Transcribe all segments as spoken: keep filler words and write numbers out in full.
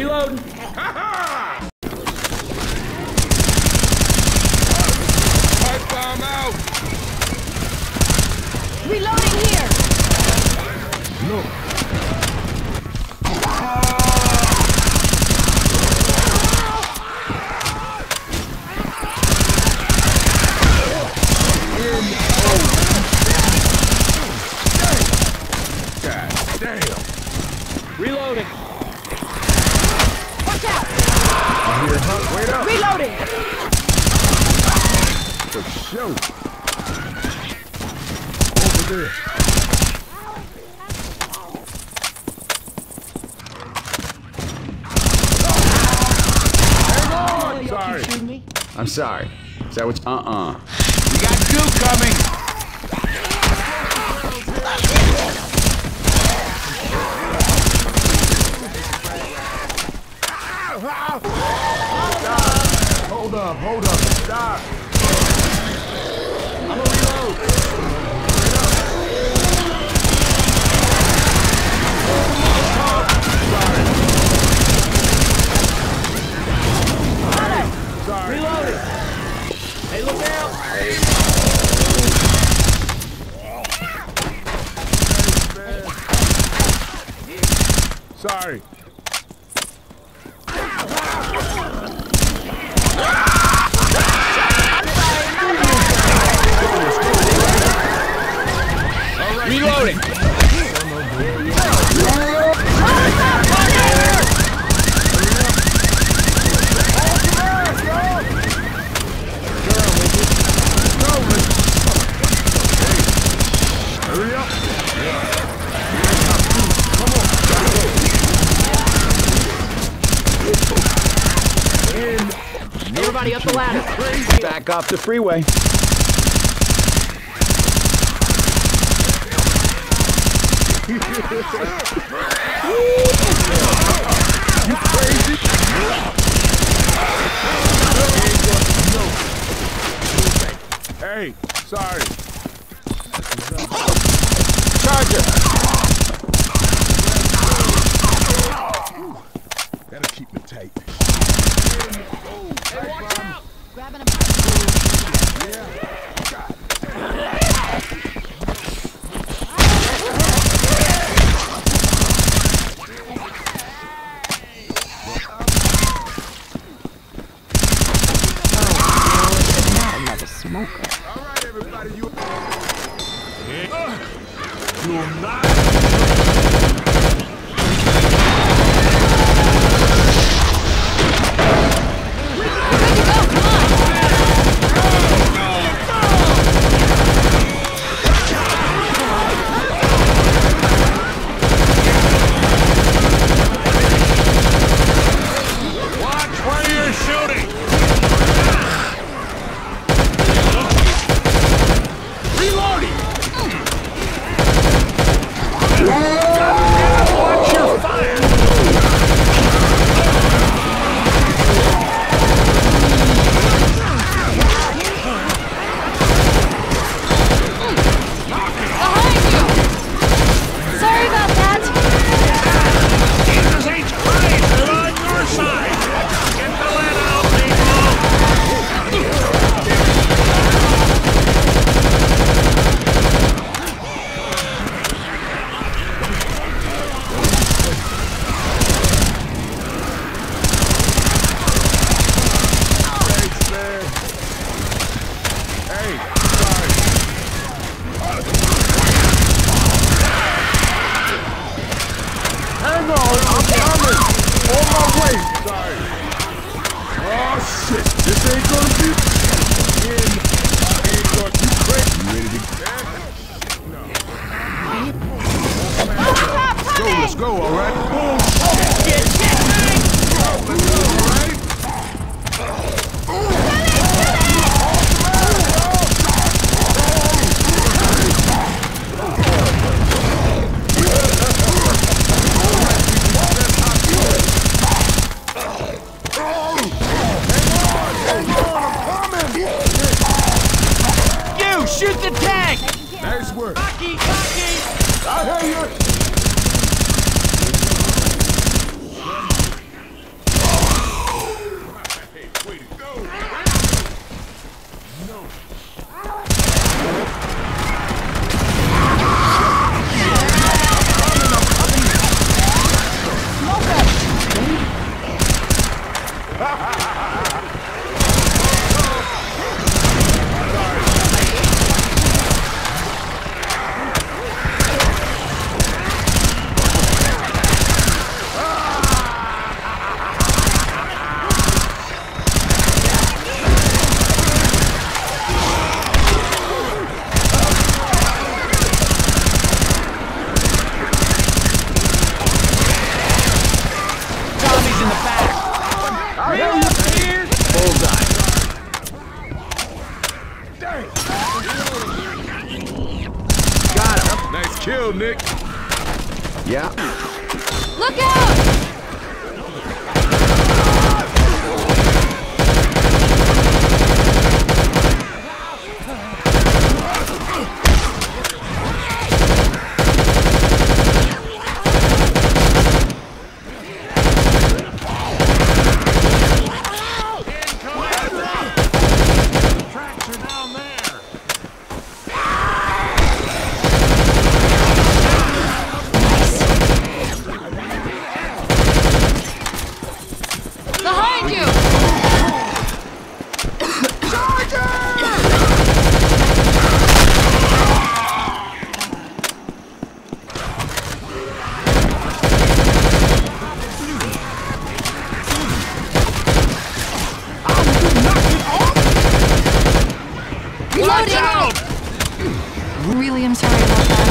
Reload! Ha ha! Pipe bomb out! Reloading here! No! God damn! Reloading! Watch out! I'm here, huh? Wait up! Reloading! For sure! Over there! Oh, I'm sorry! I'm sorry. Is that what's uh-uh? We got two coming! Hold up, hold up, stop! I'm gonna reload! Sorry. Sorry. Reloading! Hey, look out! Hey. Sorry. Reloading! Everybody up the ladder! Back off the freeway! You crazy? Hey, sorry. Charger. That'll keep me tight. Hey, watch out! Grabbing a mic. Smoker. All right, everybody, you. Uh, you're not. I hear you! Kill, Nick. Yeah. Look out! Really, I'm sorry about that.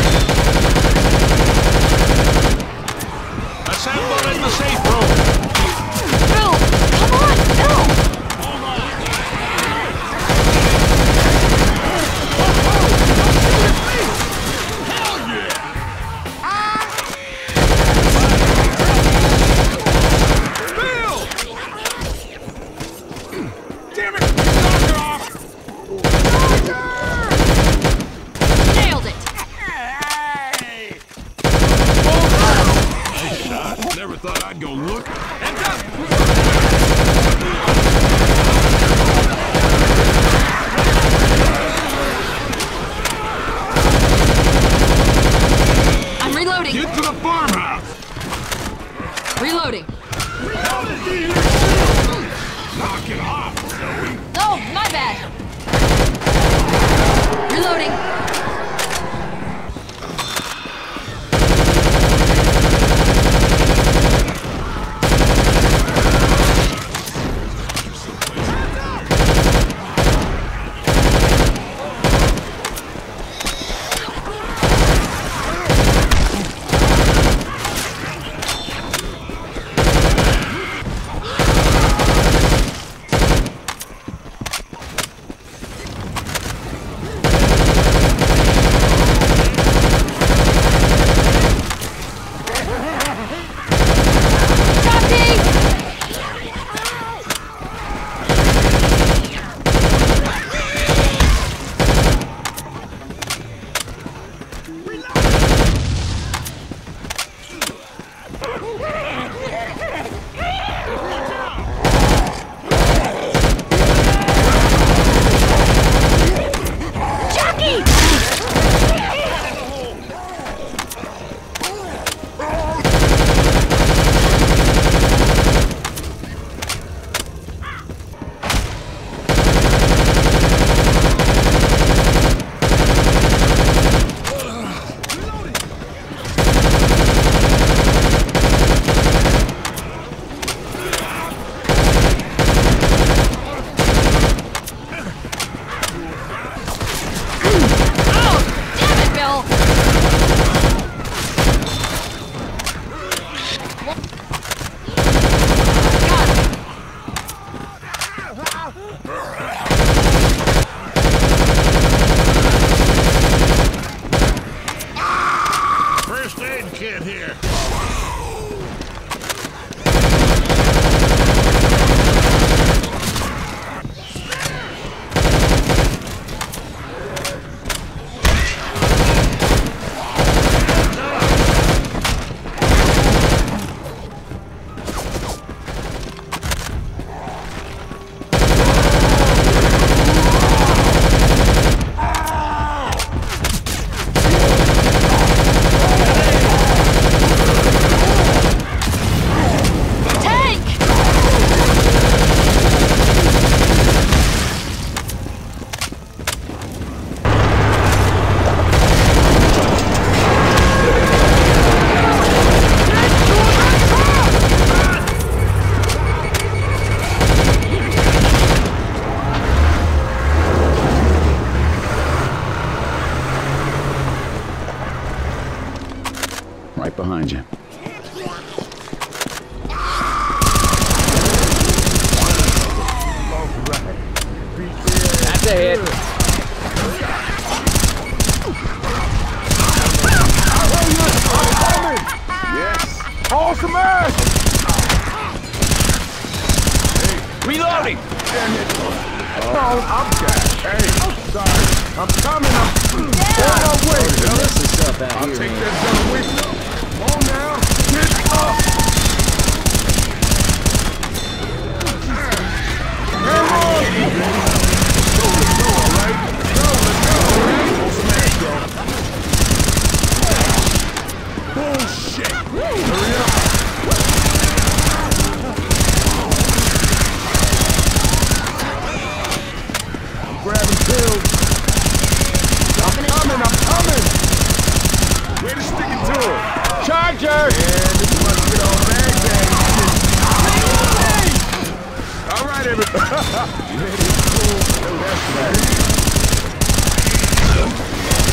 Assemble in the safe room. Bill, come on, Bill! Hell yeah! Ah. Bill! Damn it! Thought I'd go look and up. behind you. That's a hit. Yes. Haul some ass. Reloading. Oh, I'm sorry. I'm coming up. Down. I'll take that gun away. On now, get up! Come on! Go, go, alright? Go, go, alright? Go, smash, go! Bullshit! Hurry up! I'm grabbing pills! I'm coming, I'm coming! Way to stick it to him! Charger! Yeah, this is about to get all bag bag shit. All right, everybody.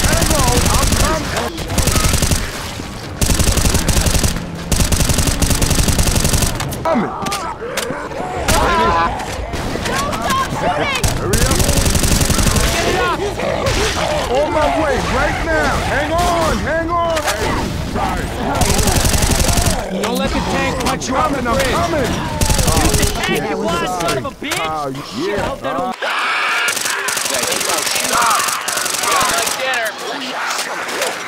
Hang on, I'll come. Coming. Don't stop shooting! Hurry up. On my way, right now. Hang on, hang on. Hey. Don't let the tank punch you out in the bridge. Use the tank, you blind son of a bitch! Oh, shit, I hope that don't... Stop! Stop! Stop! Stop! Stop! Stop!